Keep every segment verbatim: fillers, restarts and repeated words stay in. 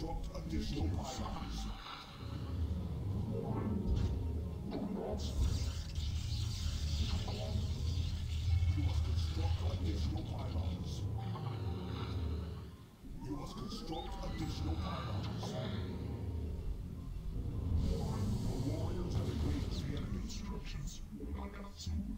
construct additional islands. You must construct additional pylons. You must construct additional pylons. The warriors have agreed to the enemy instructions. Not out soon.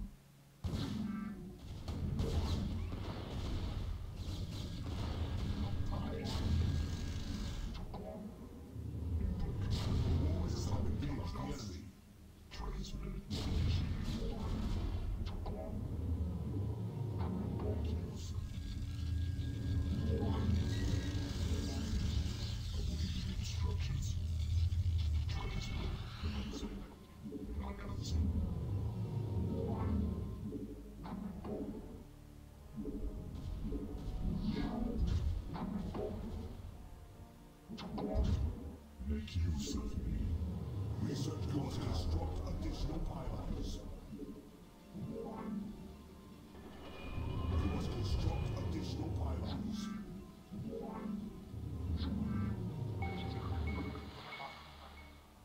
Make use of me. Research goes to construct additional pylons. You must construct additional pylons.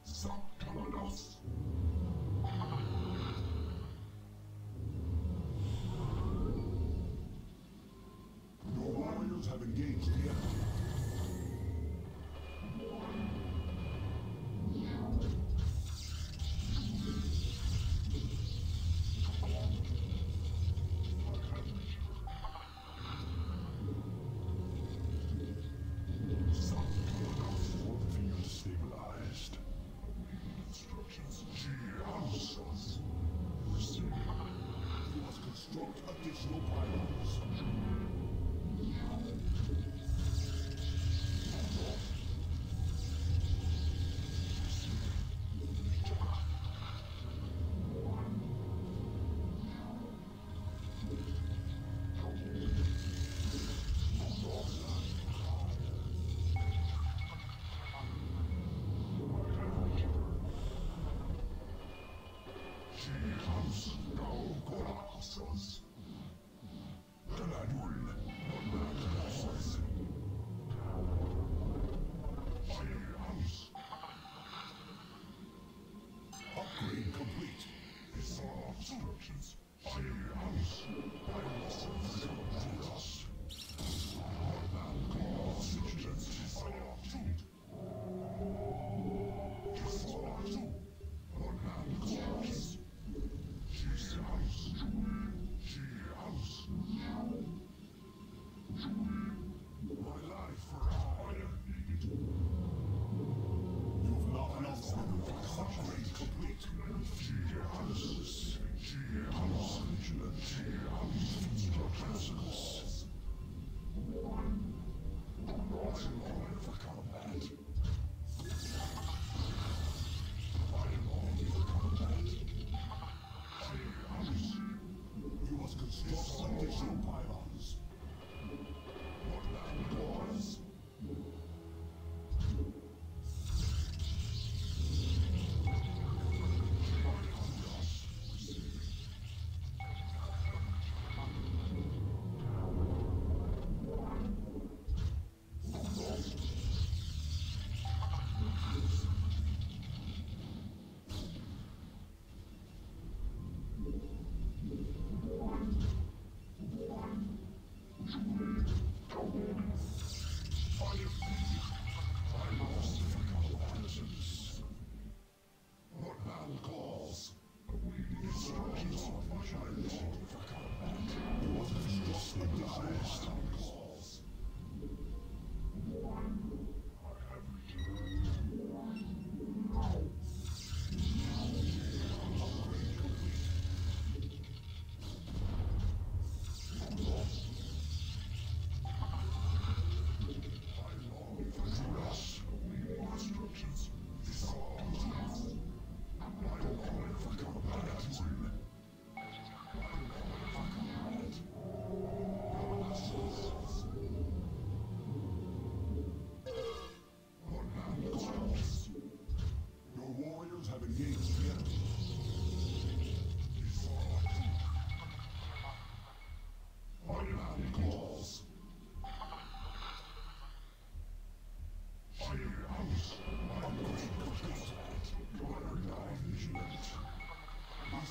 Subterraneous. Your warriors have engaged the enemy. Additional pylons. She has, she has, she has.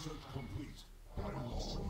Research complete. By also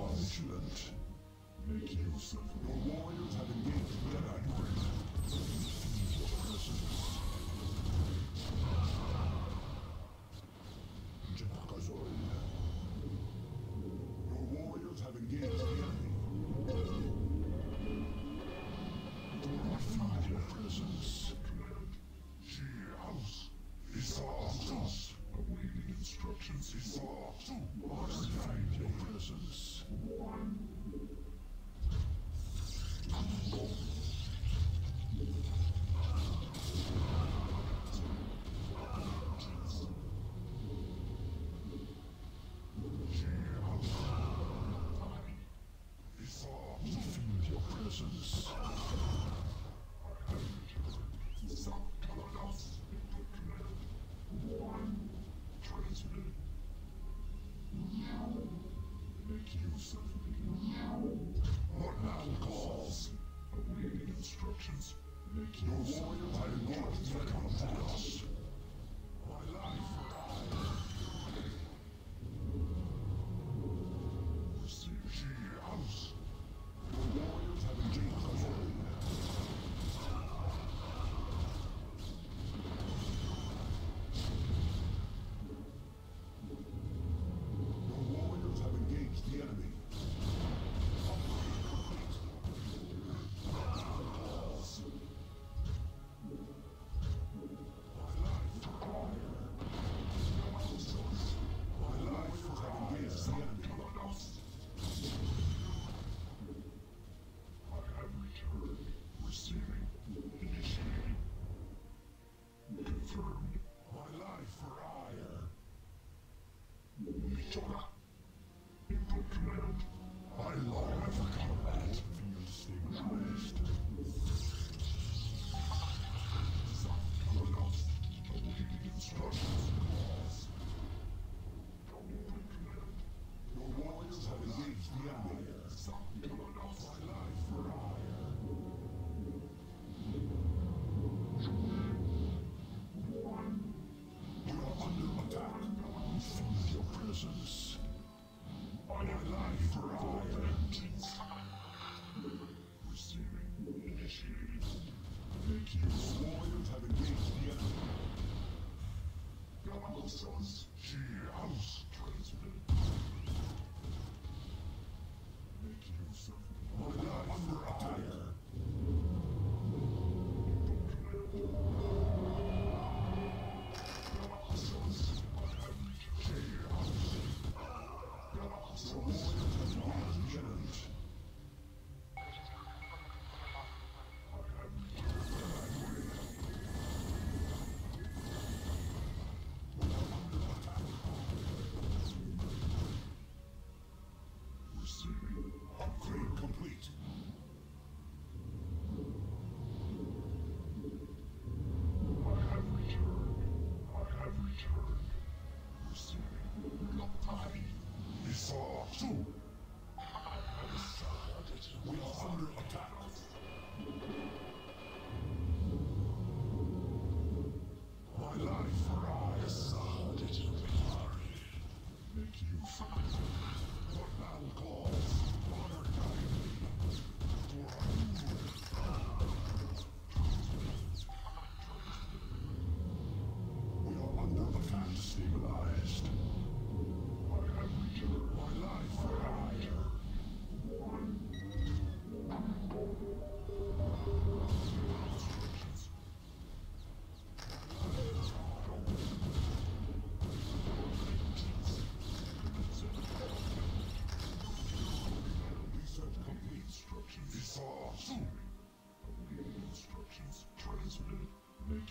I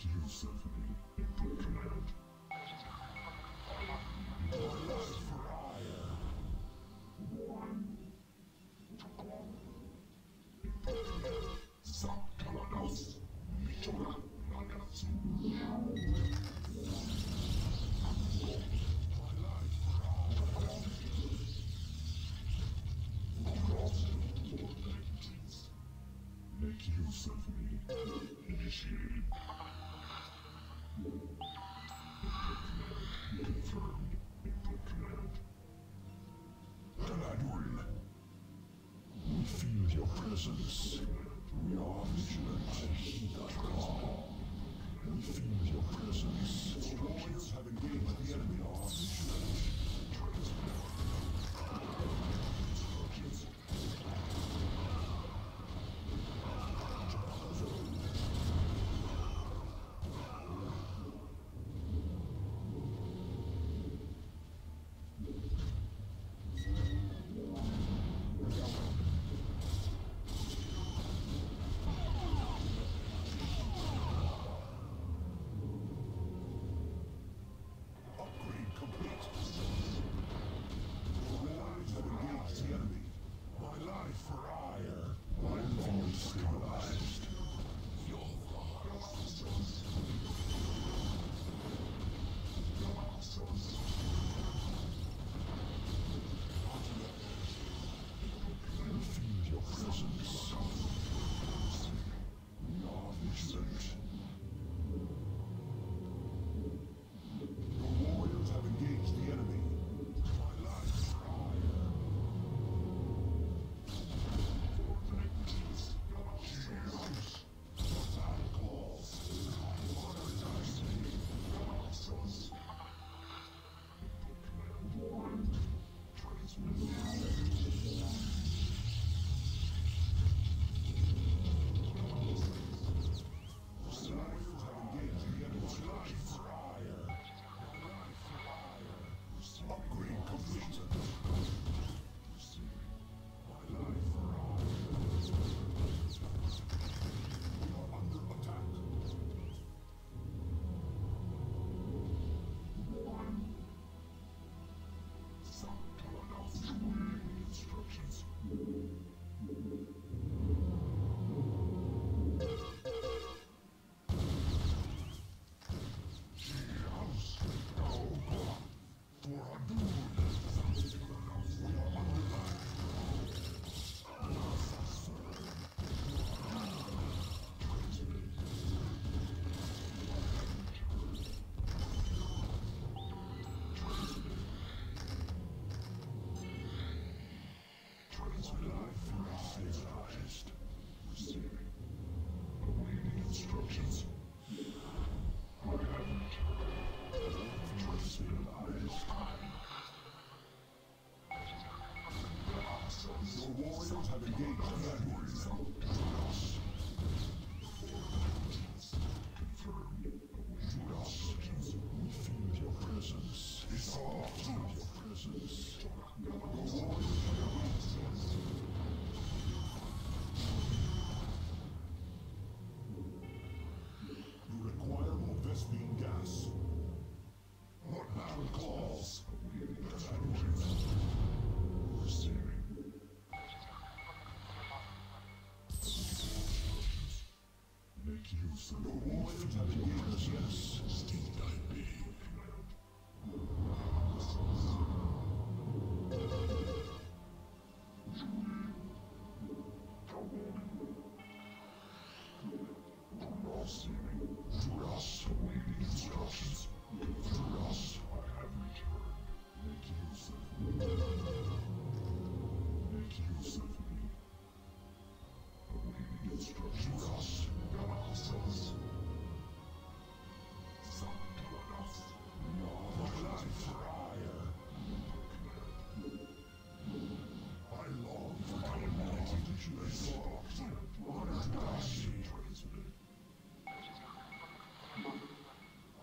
to you, Symphony, in quick command. Zakalanos, Michona, Nagasu. Make use of me. Initiated. Input command. Confirmed. Input command. Galadriel. We feel your presence. We are vigilant. We feel your presence. The warriors have engaged the enemy. We are vigilant.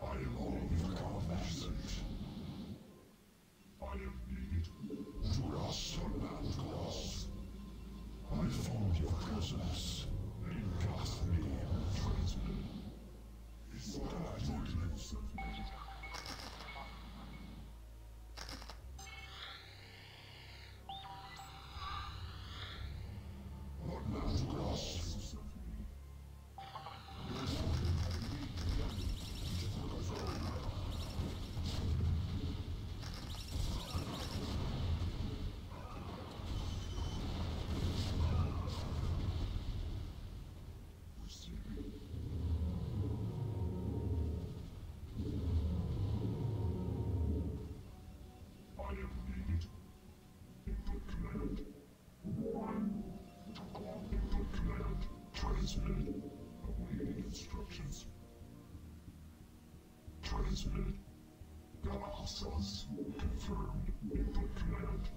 I long for President, that Assas will confirm with the command.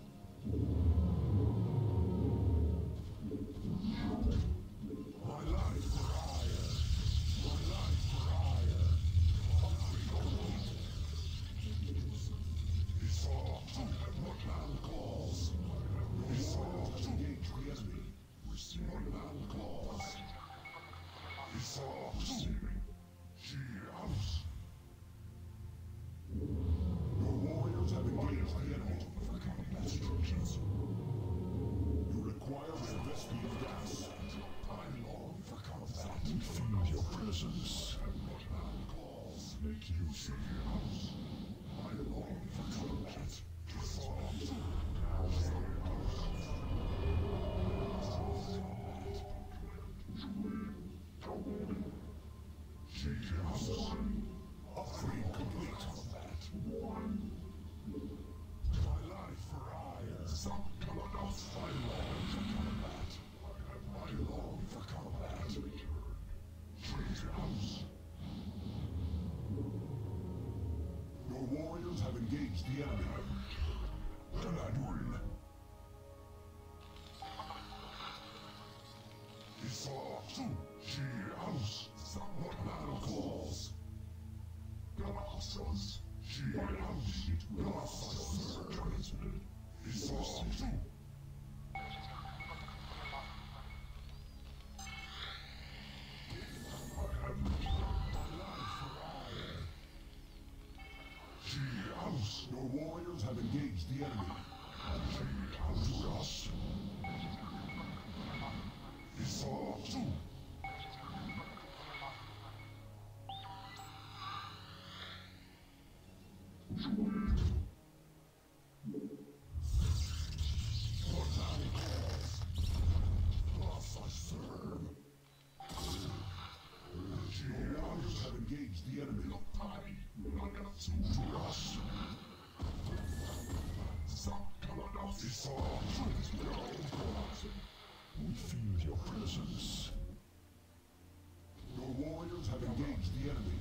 My life for hire! My life for hire! Hungry gold! He saw to what man calls. He saw to create me. What man calls. He saw receiving. She out. Your warriors have engaged the enemy to overcome destructions. You require the rescue of gas. I long for combat. We feel your presence. And what man calls. Make use of your house. I long for combat. To fall. Now for combat. Julie, Julie. She has one. Offering complete. One. My life for hire. Zakalanos, I long for combat. I long for combat. Traitors. Your warriors have engaged the enemy. Galadun. He saw two. She house. What battle calls. Galasos. She announced it with a fire transmitted. It's all true. I have my life for hire. She house. Your warriors have engaged the enemy. She house us. It's all true. We feel your presence. Your warriors have engaged the enemy. Your warriors have engaged the enemy.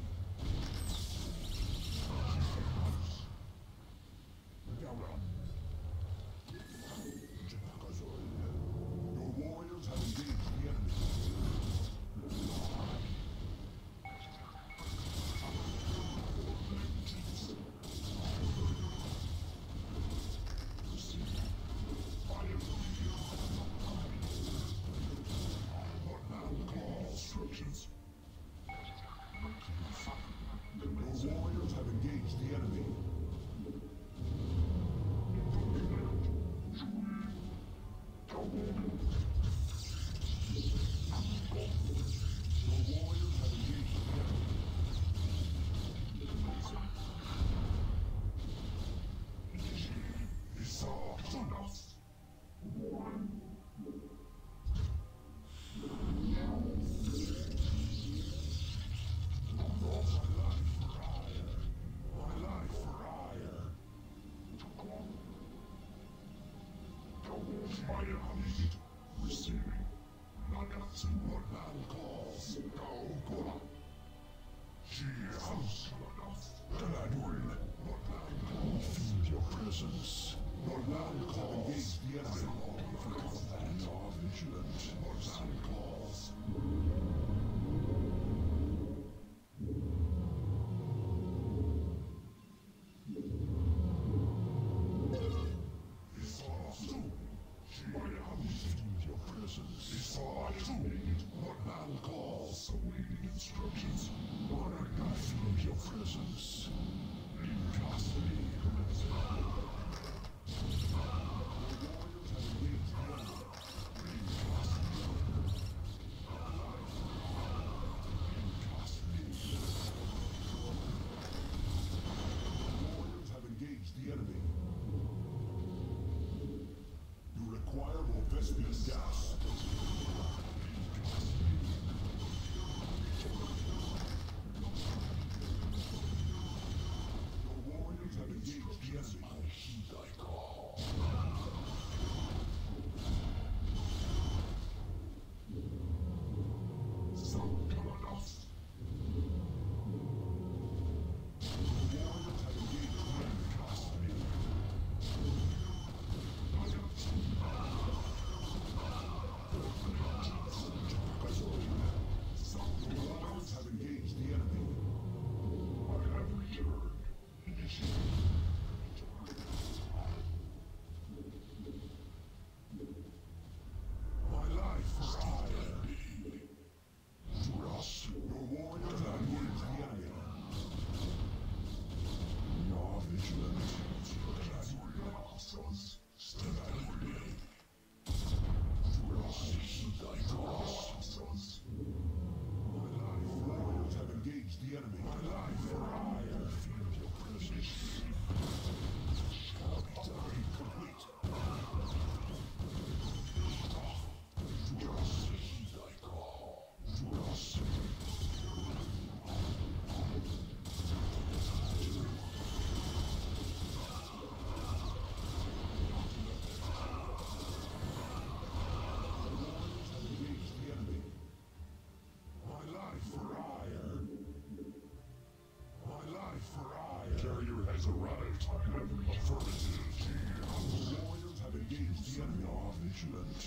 vigilant.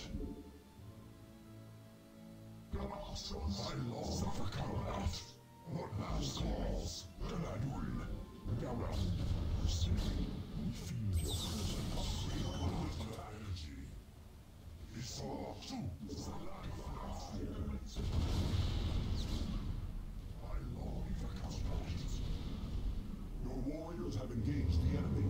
The masters, my lords of the Covenant, one last calls, then I will. Gareth, Siri, we feel your presence with greater energy. It's all too the life of our spirits. My lord of the Covenant, your warriors have engaged the enemy.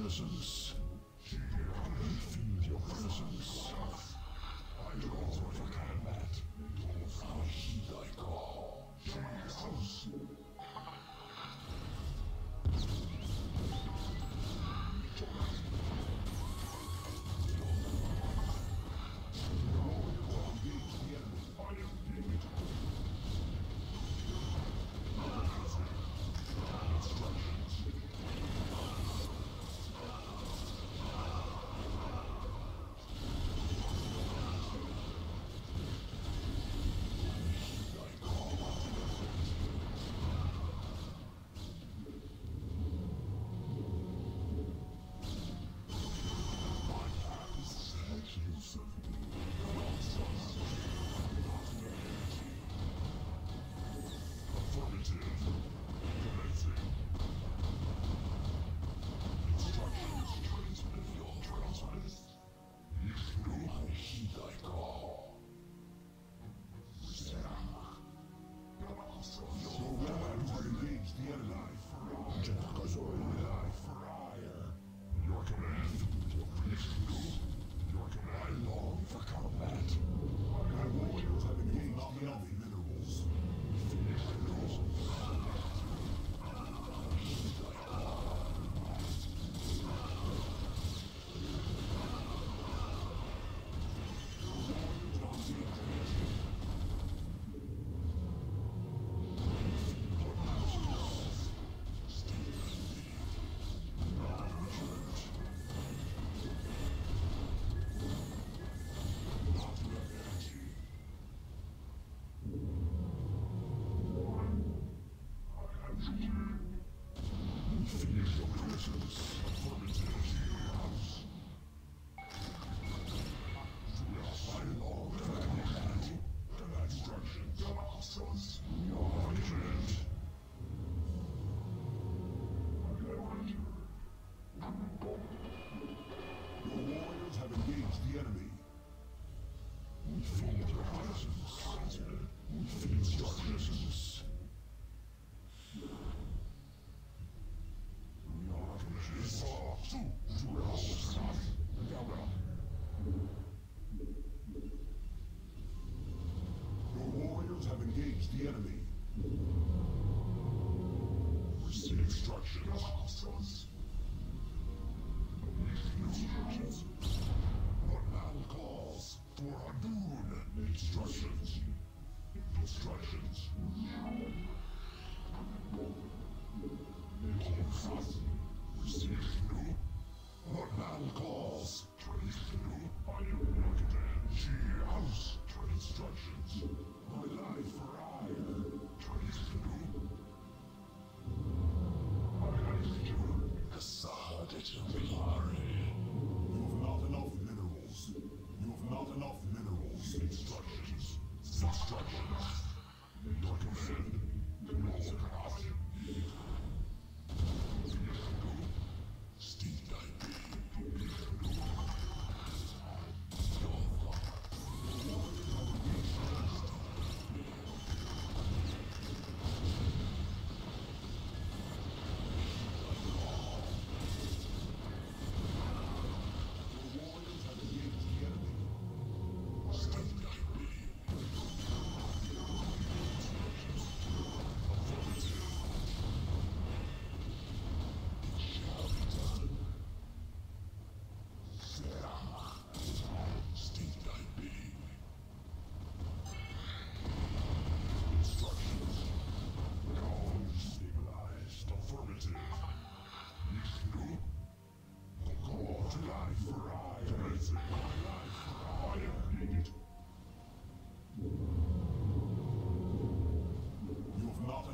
Presence. I feel your presence. I draw the combat. I heed thy call. Jesus.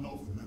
know for me.